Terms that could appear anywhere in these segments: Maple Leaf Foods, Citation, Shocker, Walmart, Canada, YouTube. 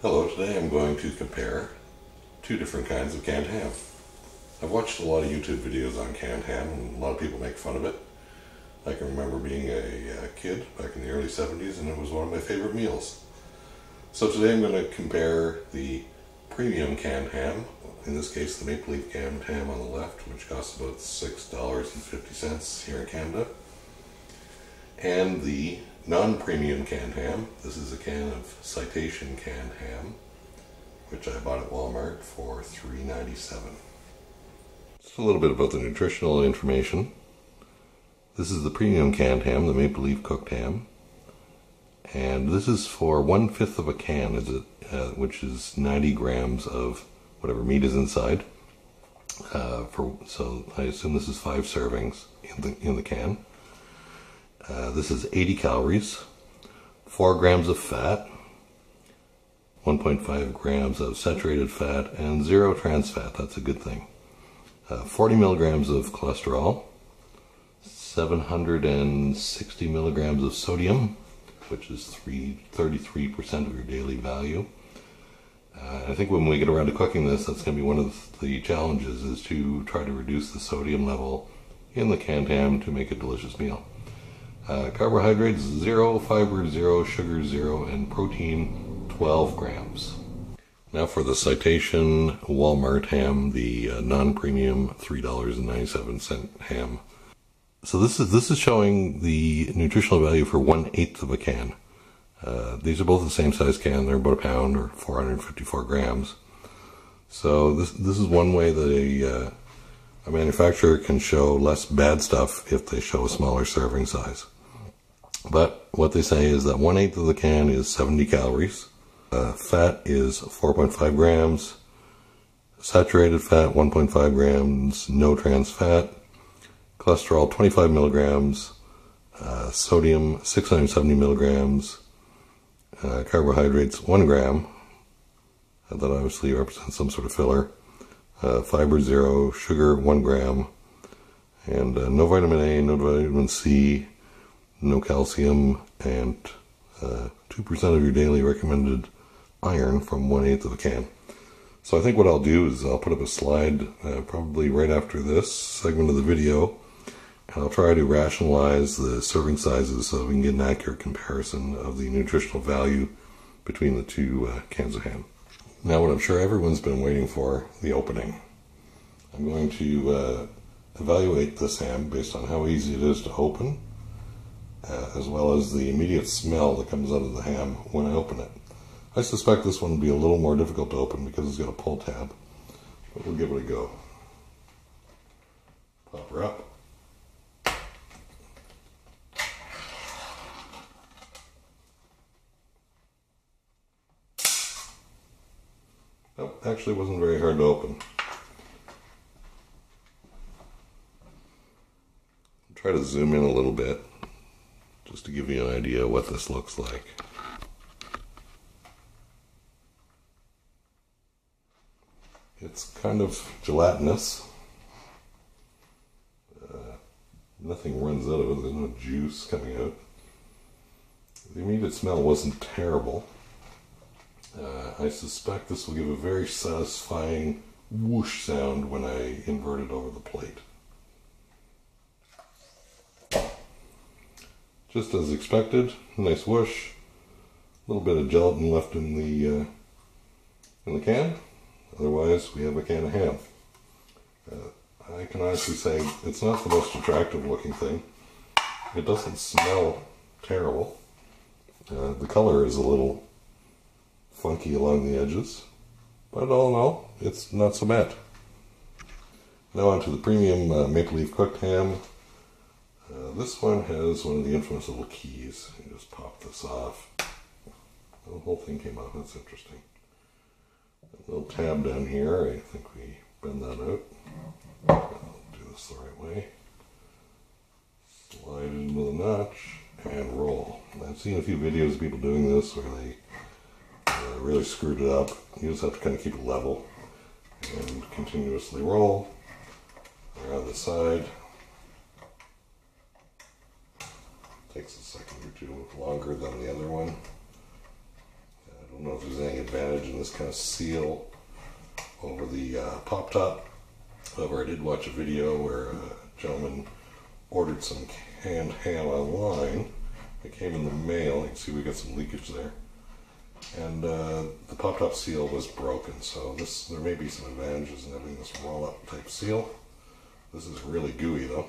Hello, today I'm going to compare two different kinds of canned ham. I've watched a lot of YouTube videos on canned ham and a lot of people make fun of it. I can remember being a kid back in the early 70s and it was one of my favorite meals. So today I'm going to compare the premium canned ham, in this case the Maple Leaf canned ham on the left, which costs about $6.50 here in Canada, and the non-premium canned ham. This is a can of Citation canned ham, which I bought at Walmart for $3.97. Just a little bit about the nutritional information. This is the premium canned ham, the Maple Leaf cooked ham, and this is for 1/5 of a can, which is 90 grams of whatever meat is inside. So I assume this is 5 servings in the can. This is 80 calories, 4 grams of fat, 1.5 grams of saturated fat, and 0 trans fat. That's a good thing. 40 milligrams of cholesterol, 760 milligrams of sodium, which is 33% of your daily value. I think when we get around to cooking this, that's going to be one of the challenges, is to try to reduce the sodium level in the canned ham to make a delicious meal. Carbohydrates 0, fiber 0, sugar 0, and protein 12 grams. Now for the Citation Walmart ham, the non-premium $3.97 ham. So this is showing the nutritional value for 1/8 of a can. These are both the same size can. They're about a pound or 454 grams. So this is one way that a manufacturer can show less bad stuff if they show a smaller serving size. But what they say is that 1/8 of the can is 70 calories, fat is 4.5 grams, saturated fat 1.5 grams, no trans fat, cholesterol 25 milligrams, sodium 670 milligrams, carbohydrates 1 gram, and that obviously represents some sort of filler, fiber 0, sugar 1 gram, and no vitamin A, no vitamin C, no calcium, and 2% of your daily recommended iron from 1/8 of a can. So I think what I'll do is I'll put up a slide probably right after this segment of the video, and I'll try to rationalize the serving sizes so we can get an accurate comparison of the nutritional value between the two cans of ham. Now what I'm sure everyone's been waiting for, the opening. I'm going to evaluate this ham based on how easy it is to open, as well as the immediate smell that comes out of the ham when I open it. I suspect this one will be a little more difficult to open because it's got a pull tab, but we'll give it a go. Pop her up. Nope, actually wasn't very hard to open. I'll try to zoom in a little bit just to give you an idea of what this looks like. It's kind of gelatinous. Nothing runs out of it, there's no juice coming out. The immediate smell wasn't terrible. I suspect this will give a very satisfying whoosh sound when I invert it over the plate. Just as expected, nice whoosh. A little bit of gelatin left in the can. Otherwise, we have a can of ham. I can honestly say it's not the most attractive looking thing. It doesn't smell terrible. The color is a little funky along the edges, but all in all, it's not so bad. Now on to the premium Maple Leaf cooked ham. This one has one of the infamous little keys. You just pop this off. The whole thing came off, that's interesting. A little tab down here, I think we bend that out. I'll do this the right way. Slide it into the notch and roll. I've seen a few videos of people doing this where they really screwed it up. You just have to kind of keep it level and continuously roll around the side. Takes a second or two longer than the other one. I don't know if there's any advantage in this kind of seal over the pop top. However, I did watch a video where a gentleman ordered some canned ham online. It came in the mail. You can see we got some leakage there. And the pop-top seal was broken, so there may be some advantages in having this roll-up type seal. This is really gooey though.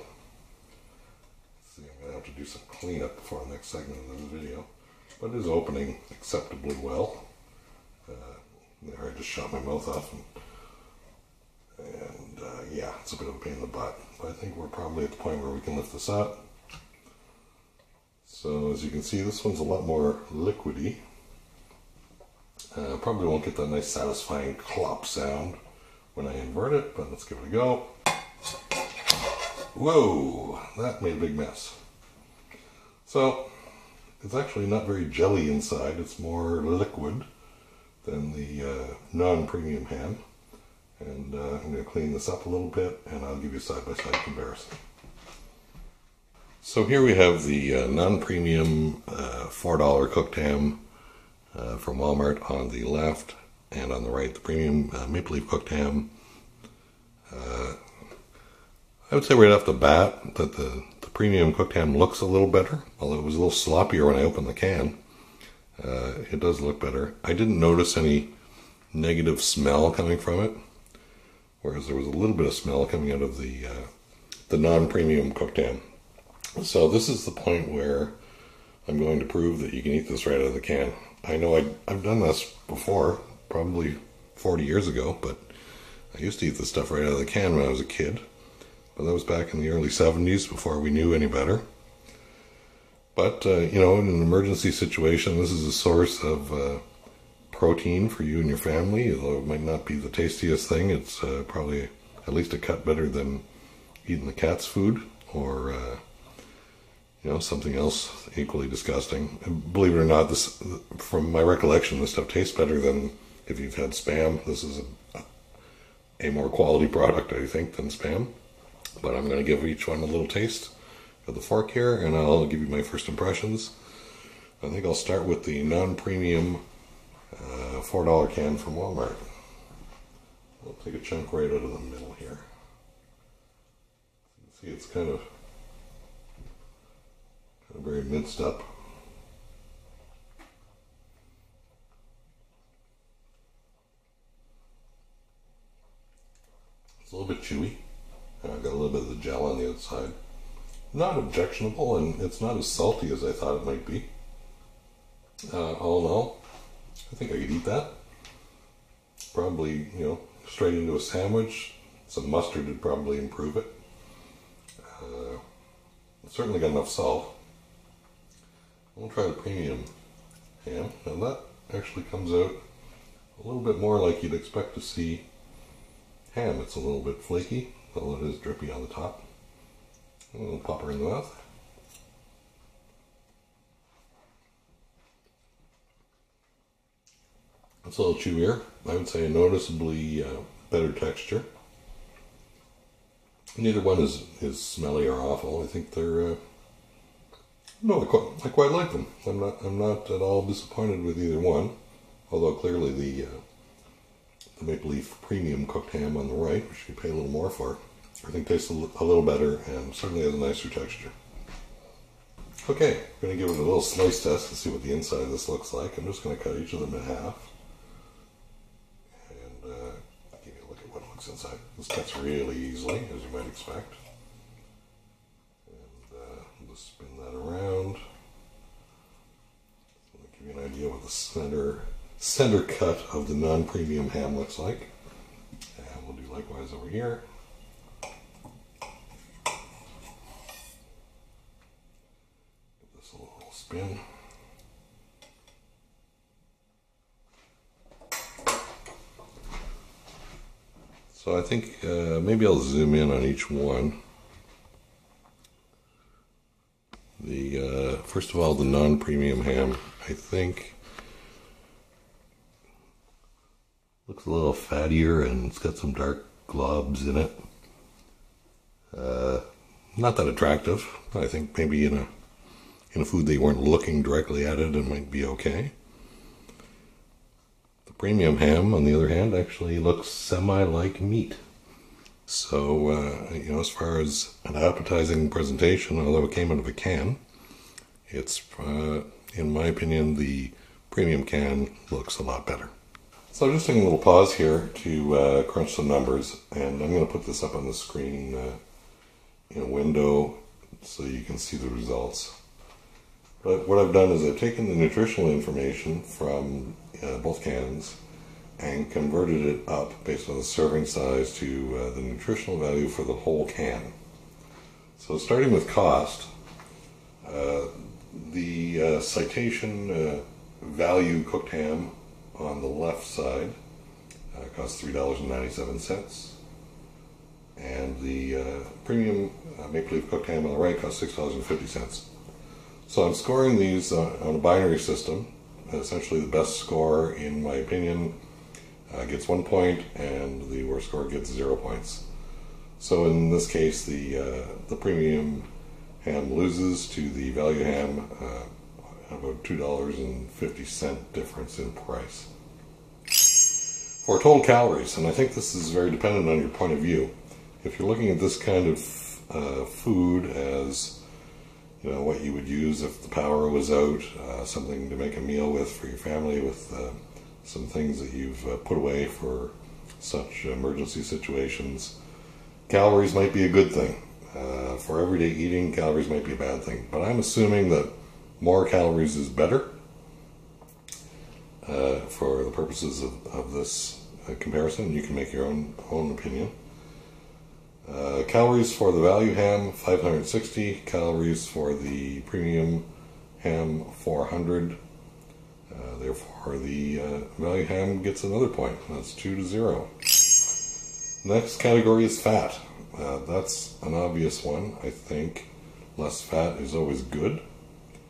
Let's see, I'm going to have to do some cleanup before the next segment of this video. But it is opening acceptably well. There, I just shot my mouth off, and yeah, it's a bit of a pain in the butt. But I think we're probably at the point where we can lift this up. So as you can see, this one's a lot more liquidy. Probably won't get that nice satisfying clop sound when I invert it, but let's give it a go. Whoa, that made a big mess. So it's actually not very jelly inside, it's more liquid than the non-premium ham. And I'm going to clean this up a little bit and I'll give you a side-by-side comparison. So here we have the non-premium $4 cooked ham from Walmart on the left, and on the right the premium Maple Leaf cooked ham. I would say right off the bat that the premium cooked ham looks a little better, although it was a little sloppier when I opened the can. It does look better. I didn't notice any negative smell coming from it, whereas there was a little bit of smell coming out of the non-premium cooked ham. So this is the point where I'm going to prove that you can eat this right out of the can. I know I've done this before, probably 40 years ago, but I used to eat this stuff right out of the can when I was a kid. But that was back in the early 70s, before we knew any better. But, you know, in an emergency situation, this is a source of protein for you and your family. Although it might not be the tastiest thing, it's probably at least a cut better than eating the cat's food, or you know, something else equally disgusting. And believe it or not, this, from my recollection, this stuff tastes better than if you've had Spam. This is a more quality product, I think, than Spam. But I'm going to give each one a little taste of the fork here, and I'll give you my first impressions. I think I'll start with the non-premium $4 can from Walmart. I'll take a chunk right out of the middle here. You can see it's kind of very minced up. It's a little bit chewy. I've got a little bit of the gel on the outside. Not objectionable, and it's not as salty as I thought it might be. All in all, I think I could eat that. Probably, you know, straight into a sandwich. Some mustard would probably improve it. Certainly got enough salt. We'll try the premium ham. Now that actually comes out a little bit more like you'd expect to see ham. It's a little bit flaky, although it is drippy on the top. A little popper in the mouth. It's a little chewier. I would say a noticeably better texture. Neither one is smelly or awful. I think they're no, I quite like them. I'm not at all disappointed with either one, although clearly the Maple Leaf premium cooked ham on the right, which you pay a little more for, I think tastes a little better and certainly has a nicer texture. Okay, I'm going to give it a little slice test to see what the inside of this looks like. I'm just going to cut each of them in half and give you a look at what looks inside. This cuts really easily, as you might expect. Spin that around. I'll give you an idea what the center cut of the non-premium ham looks like. And we'll do likewise over here. Give this a little spin. So I think maybe I'll zoom in on each one. First of all, the non-premium ham, I think, looks a little fattier and it's got some dark globs in it. Not that attractive. I think maybe in a food they weren't looking directly at it, it might be okay. Premium ham, on the other hand, actually looks semi-like meat. So, you know, as far as an appetizing presentation, although it came out of a can, it's, in my opinion, the premium can looks a lot better. So I'm just taking a little pause here to crunch some numbers, and I'm going to put this up on the screen in a window so you can see the results. But what I've done is I've taken the nutritional information from both cans and converted it up based on the serving size to the nutritional value for the whole can. So starting with cost, the Citation value cooked ham on the left side costs $3.97, and the premium Maple Leaf cooked ham on the right costs $6.50. So I'm scoring these on a binary system. Essentially, the best score, in my opinion, gets 1 point, and the worst score gets 0 points. So in this case, the premium ham loses to the value ham, about $2.50 difference in price. For total calories, and I think this is very dependent on your point of view. If you're looking at this kind of food as, you know, what you would use if the power was out, something to make a meal with for your family, with some things that you've put away for such emergency situations, calories might be a good thing. For everyday eating, calories might be a bad thing. But I'm assuming that more calories is better for the purposes of this comparison. You can make your own opinion. Calories for the value ham, 560. Calories for the premium ham, 400. Therefore, the value ham gets another point. That's 2 to 0. Next category is fat. That's an obvious one, I think. Less fat is always good.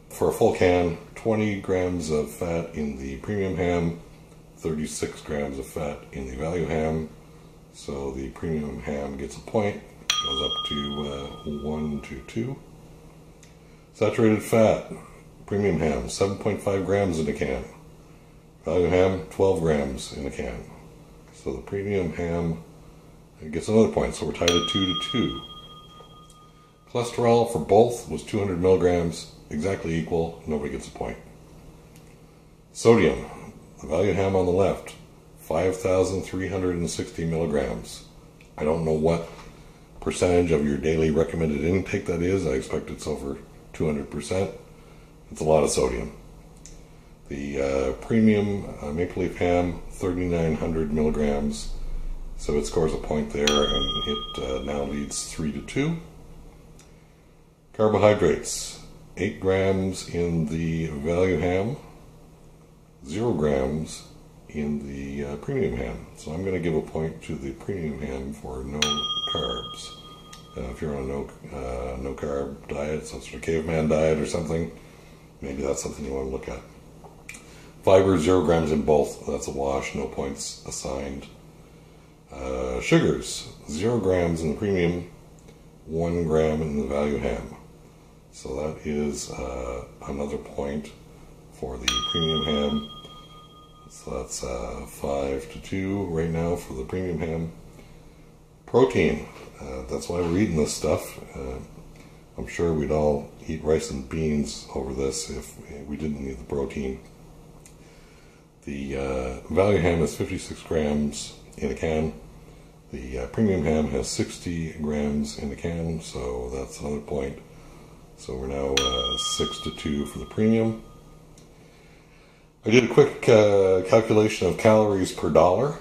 For a full can, 20 grams of fat in the premium ham, 36 grams of fat in the value ham. So the premium ham gets a point, goes up to 1 to 2. Saturated fat, premium ham, 7.5 grams in a can. Value ham, 12 grams in a can. So the premium ham gets another point, so we're tied at 2 to 2. Cholesterol for both was 200 milligrams, exactly equal, nobody gets a point. Sodium, the value ham on the left, 5,360 milligrams. I don't know what percentage of your daily recommended intake that is. I expect it's over 200%. It's a lot of sodium. The premium Maple Leaf ham, 3,900 milligrams. So it scores a point there, and it now leads 3 to 2. Carbohydrates, 8 grams in the value ham, 0 grams in the premium ham. So I'm going to give a point to the premium ham for no carbs. If you're on a no carb diet, some sort of caveman diet or something, maybe that's something you want to look at. Fiber, 0 grams in both. That's a wash, no points assigned. Sugars, 0 grams in the premium, 1 gram in the value ham. So that is another point for the premium ham. So that's 5 to 2 right now for the premium ham. Protein, that's why we're eating this stuff. I'm sure we'd all eat rice and beans over this if we didn't need the protein. The value ham is 56 grams in a can. The premium ham has 60 grams in a can, so that's another point. So we're now 6 to 2 for the premium. I did a quick calculation of calories per dollar.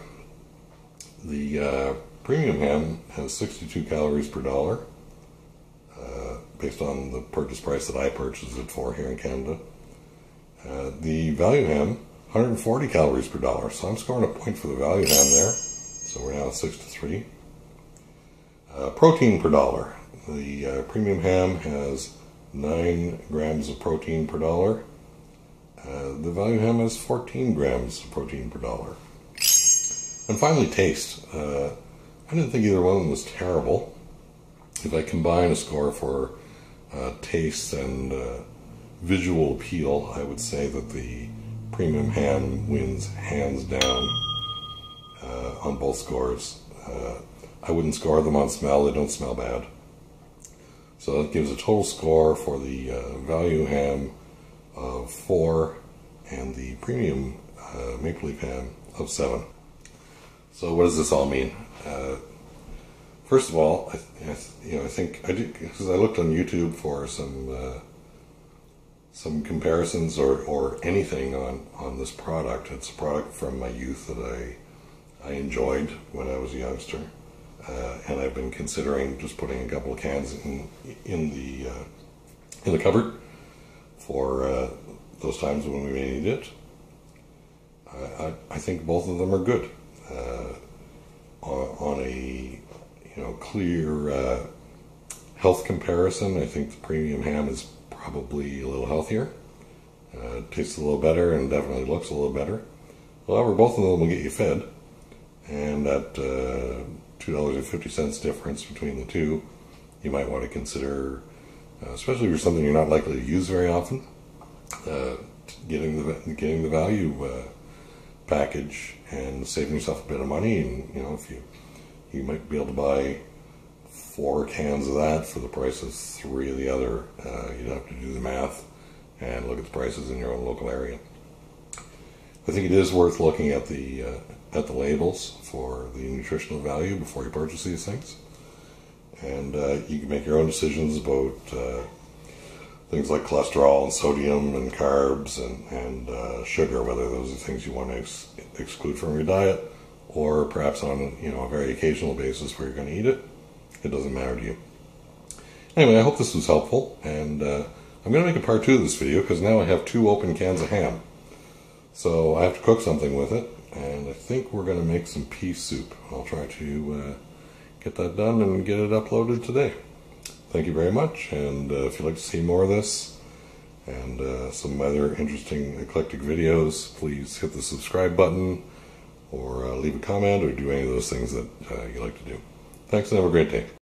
The premium ham has 62 calories per dollar, based on the purchase price that I purchased it for here in Canada. The value ham, 140 calories per dollar, so I'm scoring a point for the value ham there. So we're now at 6 to 3. Protein per dollar. The premium ham has 9 grams of protein per dollar. The value ham has 14 grams of protein per dollar. And finally, taste. I didn't think either one was terrible. If I combine a score for taste and visual appeal, I would say that the premium ham wins hands down on both scores. I wouldn't score them on smell, they don't smell bad. So that gives a total score for the value ham of 4 and the premium maple leaf ham of 7. So what does this all mean? First of all, I looked on YouTube for some comparisons or anything on this product. It's a product from my youth that I enjoyed when I was a youngster, and I've been considering just putting a couple of cans in the cupboard for those times when we may need it. I think both of them are good. On a clear health comparison, I think the premium ham is probably a little healthier, tastes a little better, and definitely looks a little better. However, both of them will get you fed, and that $2.50 difference between the two, you might want to consider, especially for something you're not likely to use very often, getting the value package and saving yourself a bit of money. And if you might be able to buy 4 cans of that for the price of 3 of the other. You'd have to do the math and look at the prices in your own local area. I think it is worth looking at the labels for the nutritional value before you purchase these things, and you can make your own decisions about things like cholesterol and sodium and carbs and sugar, whether those are things you want to exclude from your diet, or perhaps on a very occasional basis where you're going to eat it. It doesn't matter to you. Anyway, I hope this was helpful, and I'm going to make a part 2 of this video because now I have 2 open cans of ham. So I have to cook something with it, and I think we're going to make some pea soup. I'll try to get that done and get it uploaded today. Thank you very much, and if you'd like to see more of this and some other interesting eclectic videos, please hit the subscribe button or leave a comment or do any of those things that you like to do. Thanks and have a great day.